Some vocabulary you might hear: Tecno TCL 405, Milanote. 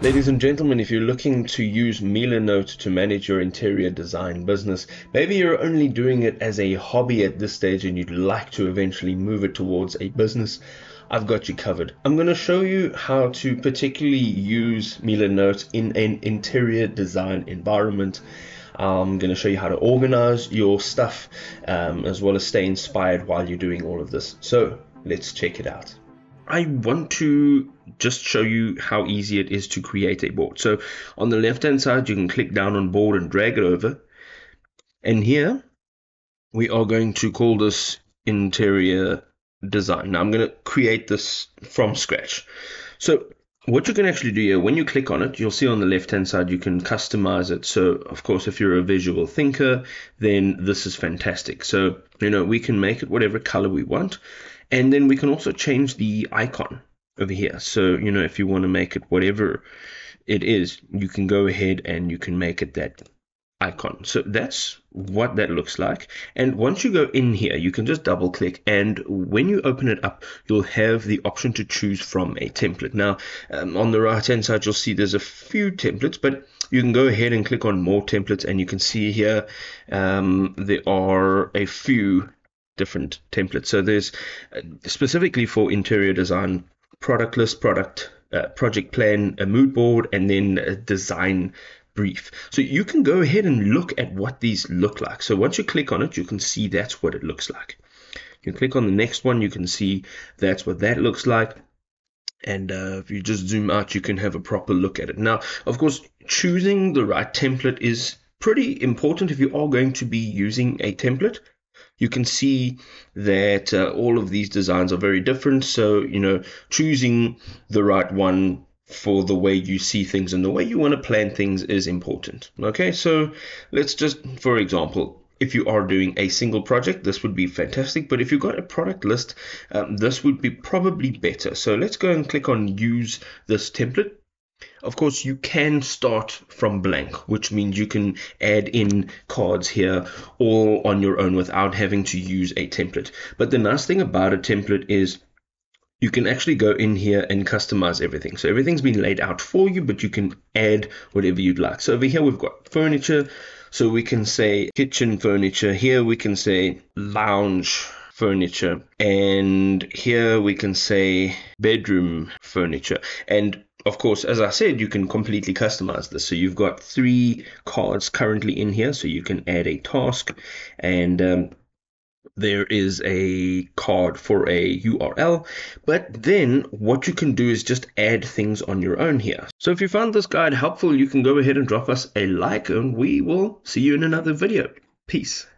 Ladies and gentlemen, if you're looking to use Milanote to manage your interior design business, maybe you're only doing it as a hobby at this stage and you'd like to eventually move it towards a business, I've got you covered. I'm going to show you how to particularly use Milanote in an interior design environment. I'm going to show you how to organize your stuff as well as stay inspired while you're doing all of this. So let's check it out. I want to just show you how easy it is to create a board. So on the left hand side, you can click down on board and drag it over. And here we are going to call this interior design. Now I'm going to create this from scratch. So what you can actually do here, when you click on it, you'll see on the left-hand side, you can customize it. So, of course, if you're a visual thinker, then this is fantastic. So, you know, we can make it whatever color we want. And then we can also change the icon over here. So, you know, if you want to make it whatever it is, you can go ahead and you can make it that icon. So that's what that looks like. And once you go in here, you can just double click, and when you open it up, you'll have the option to choose from a template. Now on the right hand side, you'll see there's a few templates, but you can go ahead and click on more templates, and you can see here there are a few different templates. So there's specifically for interior design, product list, project plan, a mood board, and then a design brief. So you can go ahead and look at what these look like. So once you click on it, you can see that's what it looks like. You click on the next one, you can see that's what that looks like. And if you just zoom out, you can have a proper look at it. Now, of course, choosing the right template is pretty important if you are going to be using a template. You can see that all of these designs are very different. So, you know, choosing the right one for the way you see things and the way you want to plan things is important. Okay, so let's just, for example, if you are doing a single project, this would be fantastic, but if you've got a product list, this would be probably better. So let's go and click on use this template. Of course, you can start from blank, which means you can add in cards here all on your own without having to use a template. But the nice thing about a template is you can actually go in here and customize everything. So everything's been laid out for you, but you can add whatever you'd like. So over here, we've got furniture. So we can say kitchen furniture. Here we can say lounge furniture. And here we can say bedroom furniture. And of course, as I said, you can completely customize this. So you've got 3 cards currently in here. So you can add a task, and there is a card for a URL, but then what you can do is just add things on your own here. So if you found this guide helpful, you can go ahead and drop us a like, and we will see you in another video. Peace.